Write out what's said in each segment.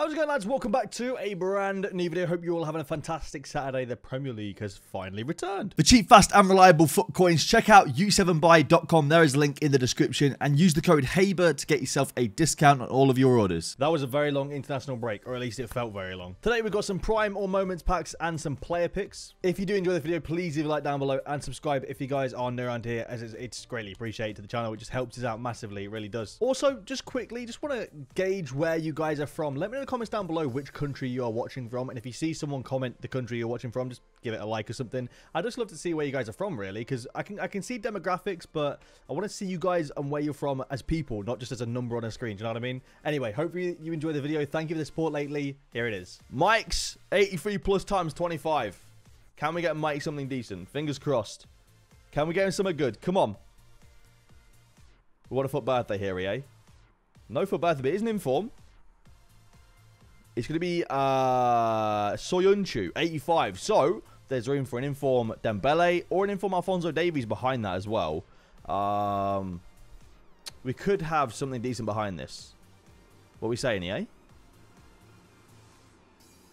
How's it going, lads? Welcome back to a brand new video. Hope you're all having a fantastic Saturday. The Premier League has finally returned. For cheap, fast and reliable foot coins, check out u7buy.com. There is a link in the description and use the code HABER to get yourself a discount on all of your orders. That was a very long international break, or at least it felt very long. Today we've got some Prime or Moments packs and some player picks. If you do enjoy the video, please leave a like down below and subscribe if you guys are new around here, as it's greatly appreciated to the channel. It just helps us out massively, it really does. Also, just quickly, just want to gauge where you guys are from. Let me know in the comments down below which country you are watching from, and if you see someone comment the country you're watching from, just give it a like or something. I'd just love to see where you guys are from, really, because I can see demographics, but I want to see you guys and where you're from as people, not just as a number on a screen. Do you know what I mean? Anyway, hopefully you enjoy the video. Thank you for the support lately. Here it is. Mike's 83 plus times 25. Can we get Mike something decent? Fingers crossed. Can we get him something good? Come on. What a foot birthday here, eh? No foot birthday, but isn't in form. It's going to be Soyuncu, 85. So there's room for an inform Dembele or an inform Alphonso Davies behind that as well. We could have something decent behind this. What are we saying, eh?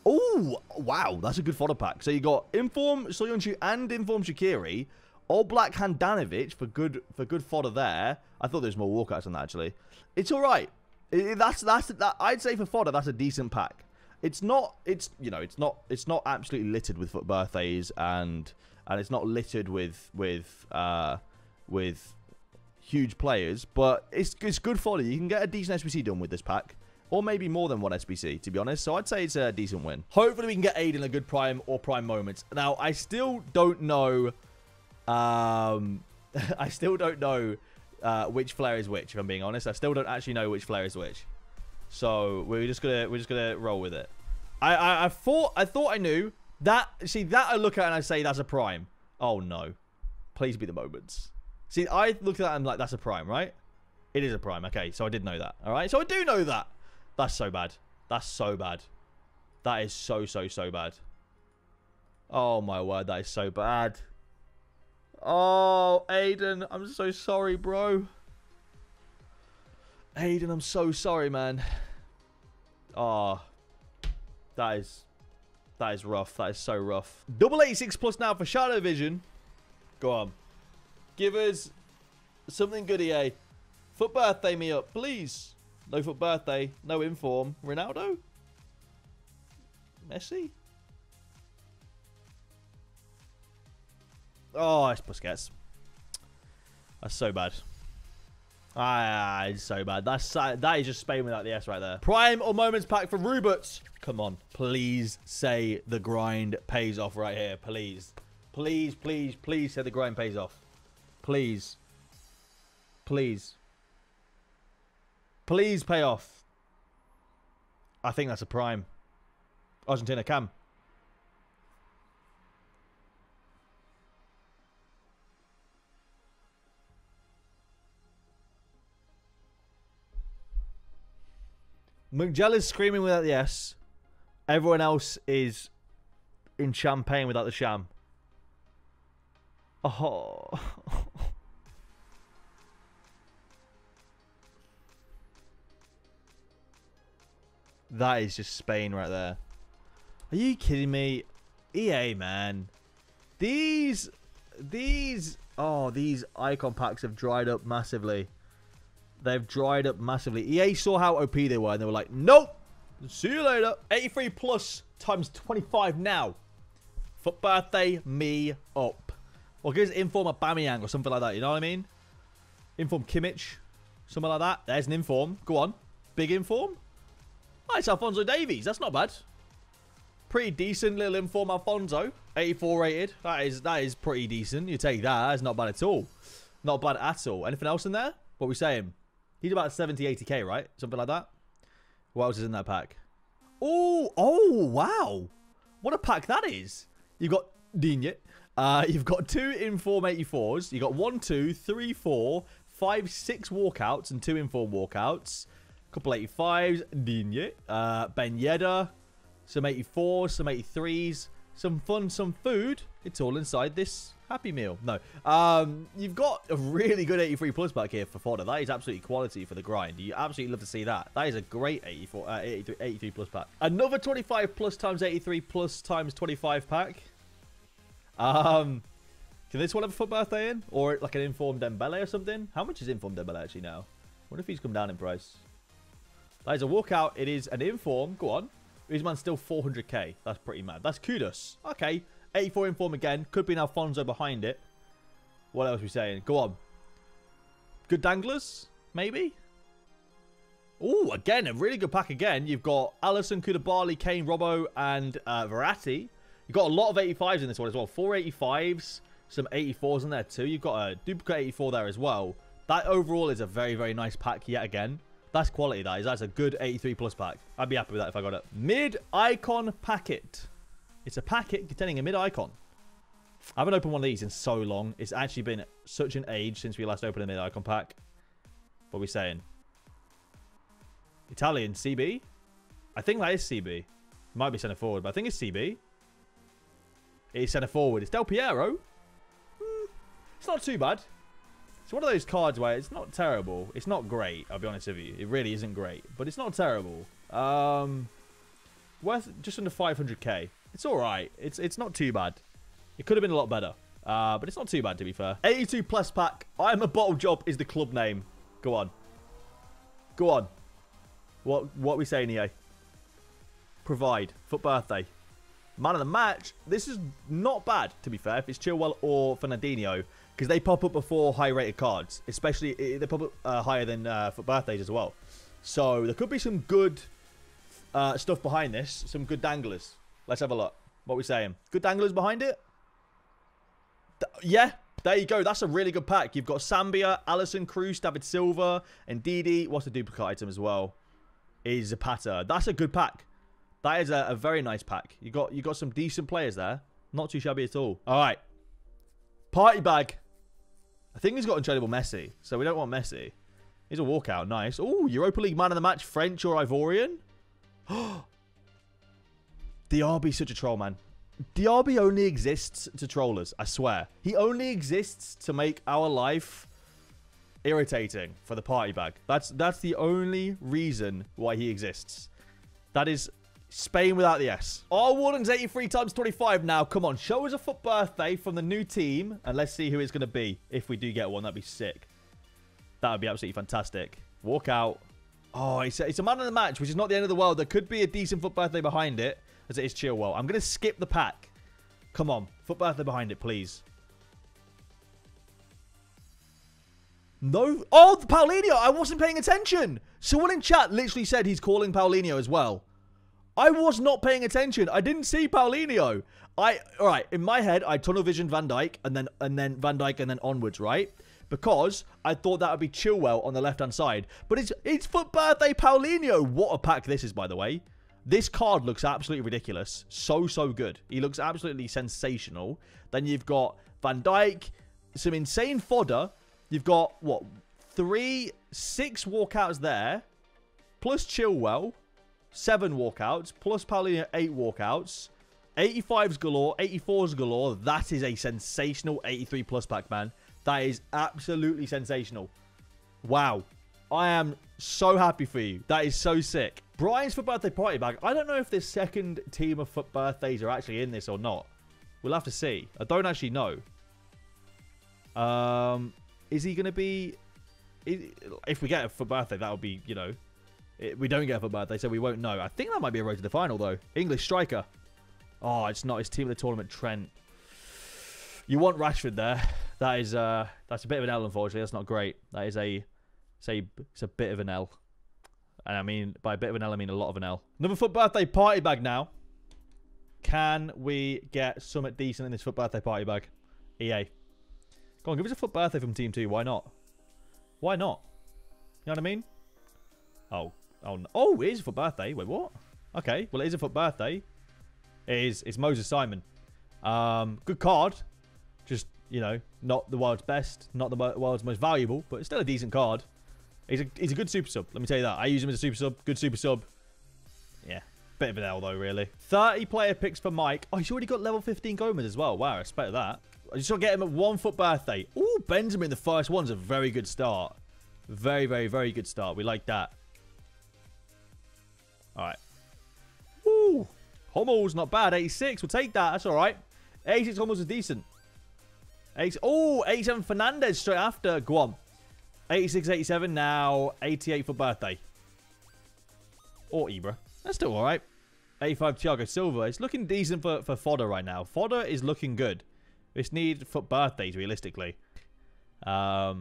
Oh, wow. That's a good fodder pack. So you got inform Soyuncu and inform Shaqiri. All black Handanovic for good fodder there. I thought there was more walkouts on that, actually. It's all right. That I'd say for fodder, that's a decent pack. It's not absolutely littered with foot birthdays, and it's not littered with huge players, but it's good fodder. You can get a decent SBC done with this pack, or maybe more than one SBC, to be honest. So I'd say it's a decent win. Hopefully we can get Aiden a good prime or prime moments. Now I still don't know. I still don't know. Which flare is which, if I'm being honest. I still don't actually know which flare is which. So we're just gonna roll with it. I thought I knew that. See, that I look at and I say that's a prime. Oh no. Please be the moments. See, I look at that and I'm like, that's a prime, right? It is a prime. Okay, so I did know that. Alright, so I do know that. That's so bad. That's so bad. That is so bad. Oh my word, that is so bad. Oh, Aiden, I'm so sorry, bro. Aiden, I'm so sorry, man. Oh, that is rough. That is so rough. Double 86 plus now for Shadow Vision. Go on. Give us something good, EA. Foot birthday me up, please. No foot birthday, no inform. Ronaldo? Messi? Oh, it's Busquets. That's so bad. Ah, it's so bad. That is just Spain without the S right there. Prime or Moments pack for Ruberts. Come on. Please say the grind pays off right here. Please. Please, please, please say the grind pays off. Please. Please. Please pay off. I think that's a prime. Argentina Cam. Miguel is screaming without the S. Everyone else is in champagne without the sham. Oh. That is just Spain right there. Are you kidding me? EA, man. These icon packs have dried up massively. They've dried up massively. EA saw how OP they were, and they were like, nope. See you later. 83 plus times 25 now. Foot birthday me up. Or give us inform Aubameyang or something like that. You know what I mean? Inform Kimmich. Something like that. There's an inform. Go on. Big inform. Nice, Alphonso Davies. That's not bad. Pretty decent little inform Alphonso. 84 rated. That is pretty decent. You take that. That's not bad at all. Not bad at all. Anything else in there? What are we saying? He's about 70, 80k, right? Something like that. What else is in that pack? Oh, wow. What a pack that is. You've got Dinya. You've got 2 inform 84s. You've got 1, 2, 3, 4, 5, 6 walkouts and 2 inform walkouts. A couple 85s. Dinya. Ben Yedda. Some 84s, some 83s. Some fun, some food. It's all inside this Happy meal. No. You've got a really good 83 plus back here for Fodder. That is absolutely quality for the grind. You absolutely love to see that. That is a great 83 plus pack. Another 25 plus times 83 plus times 25 pack. Can this one have a foot birthday in? Or like an informed Dembele or something? How much is informed Dembele actually now? I wonder if he's come down in price. That is a walkout. It is an inform. Go on. His man's still 400k. That's pretty mad. That's kudos. Okay. 84 inform again. Could be an Alphonso behind it. What else are we saying? Go on. Good danglers? Maybe? Oh, again, a really good pack again. You've got Alisson, Kudabali, Kane, Robbo, and Verratti. You've got a lot of 85s in this one as well. 4 85s. Some 84s in there too. You've got a duplicate 84 there as well. That overall is a very, very nice pack yet again. That's quality, that is. That's a good 83 plus pack. I'd be happy with that if I got it. Mid-icon packet. It's a packet containing a mid-icon. I haven't opened one of these in so long. It's actually been such an age since we last opened a mid-icon pack. What are we saying? Italian CB? I think that is CB. It might be centre forward, but I think it's CB. It is centre forward. It's Del Piero. It's not too bad. It's one of those cards where it's not terrible. It's not great, I'll be honest with you. It really isn't great, but it's not terrible. Worth just under 500k. It's all right. It's not too bad. It could have been a lot better, but it's not too bad, to be fair. 82 plus pack. I'm a bottle job is the club name. Go on. Go on. What are we saying, EA? Provide. Foot birthday. Man of the match. This is not bad, to be fair, if it's Chilwell or Fernandinho, because they pop up before high-rated cards, especially they pop up higher than for birthdays as well. So there could be some good stuff behind this, some good danglers. Let's have a look. What are we saying? Good danglers behind it? Yeah, there you go. That's a really good pack. You've got Sambia, Alisson, Cruz, David Silva, and Didi. What's a duplicate item as well? Is Zapata. That's a good pack. That is a very nice pack. You got some decent players there. Not too shabby at all. All right. Party bag. I think he's got untradeable Messi. So we don't want Messi. Here's a walkout. Nice. Oh, Europa League man of the match. French or Ivorian? Diaby's such a troll, man. Diaby only exists to troll us. I swear. He only exists to make our life irritating for the party bag. That's the only reason why he exists. That is... Spain without the S. Our Warden's 83 times 25 now. Come on, show us a foot birthday from the new team. And let's see who it's going to be. If we do get one, that'd be sick. That would be absolutely fantastic. Walk out. Oh, it's a man of the match, which is not the end of the world. There could be a decent foot birthday behind it, as it is Chilwell. I'm going to skip the pack. Come on, foot birthday behind it, please. No. Oh, Paulinho. I wasn't paying attention. Someone in chat literally said he's calling Paulinho as well. I was not paying attention. I didn't see Paulinho. All right, in my head, I tunnel visioned Van Dijk and then Van Dijk and then onwards, right? Because I thought that would be Chilwell on the left-hand side. But it's foot birthday Paulinho. What a pack this is, by the way. This card looks absolutely ridiculous. So, so good. He looks absolutely sensational. Then you've got Van Dijk, some insane fodder. You've got, what, 3, 6 walkouts there, plus Chilwell. 7 walkouts, plus Paulinho 8 walkouts, 85s galore, 84s galore. That is a sensational 83 plus pack, man. That is absolutely sensational. Wow. I am so happy for you. That is so sick. Brian's foot birthday party bag. I don't know if this second team of foot birthdays are actually in this or not. We'll have to see. I don't actually know. Is he going to be... If we get a foot birthday, that would be, you know... We don't get a foot birthday, so we won't know. I think that might be a road to the final, though. English striker. Oh, it's not his team of the tournament, Trent. You want Rashford there. That is, that's a bit of an L, unfortunately. That's not great. That is it's a bit of an L. And I mean, by a bit of an L, I mean a lot of an L. Another foot birthday party bag now. Can we get something decent in this foot birthday party bag? EA. Go on, give us a foot birthday from Team 2. Why not? Why not? You know what I mean? Oh, Oh, it is for birthday. Wait, what? Okay, well, it is a foot birthday. It is. It's Moses Simon. Good card. Just, you know, not the world's best, not the world's most valuable, but it's still a decent card. He's a good super sub. Let me tell you that. I use him as a super sub. Good super sub. Yeah, bit of an L, though, really. 30 player picks for Mike. Oh, he's already got level 15 Gomez as well. Wow, I expect that. I just want to get him at 1 foot birthday. Ooh, Benzema, the first one's a very good start. Very, very, very good start. We like that. All right. Ooh. Hummels, not bad. 86. We'll take that. That's all right. 86 Hummels is decent. 86. Oh, 87 Fernandez straight after. Go on. 86, 87. Now, 88 for birthday. Or Ibra. That's still all right. 85 Thiago Silva. It's looking decent for fodder right now. Fodder is looking good. It's needed for birthdays, realistically. Oh,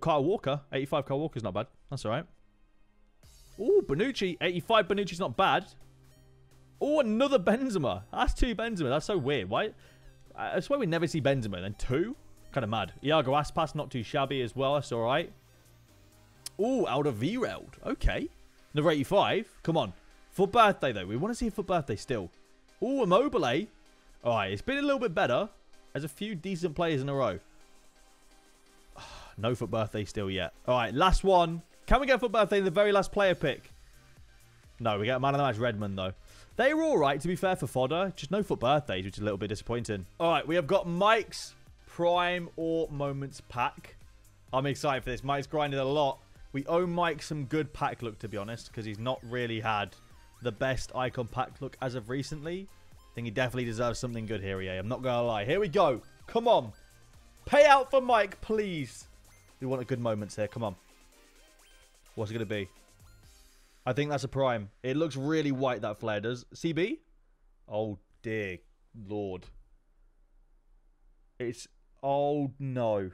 Kyle Walker. 85 Kyle Walker's not bad. That's all right. Oh, Bonucci. 85 Bonucci's not bad. Oh, another Benzema. That's two Benzema. That's so weird. Why? I swear we never see Benzema. Then two? Kind of mad. Iago Aspas, not too shabby as well. That's all right. Oh, Alderweireld. Okay. Number 85. Come on. For birthday, though. We want to see it for birthday still. Oh, Immobile. All right. It's been a little bit better. There's a few decent players in a row. No for birthday still yet. All right. Last one. Can we go for birthday in the very last player pick? No, we get a man of the match, Redmond, though. They were all right, to be fair, for fodder. Just no for birthdays, which is a little bit disappointing. All right, we have got Mike's Prime or Moments pack. I'm excited for this. Mike's grinded a lot. We owe Mike some good pack luck, to be honest, because he's not really had the best icon pack luck as of recently. I think he definitely deserves something good here, EA. I'm not going to lie. Here we go. Come on. Pay out for Mike, please. We want a good Moments here. Come on. What's it going to be? I think that's a prime. It looks really white, that flare does. CB? Oh, dear Lord. It's... Oh, no.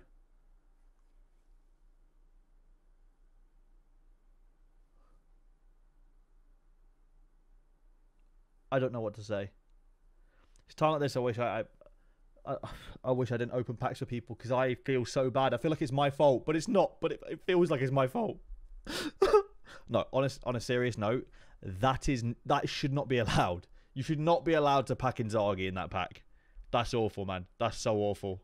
I don't know what to say. It's time like this, I wish I wish I didn't open packs for people because I feel so bad. I feel like it's my fault, but it's not. But it feels like it's my fault. No, on a serious note, that should not be allowed. You should not be allowed to pack Inzaghi in that pack. That's awful, man. That's so awful.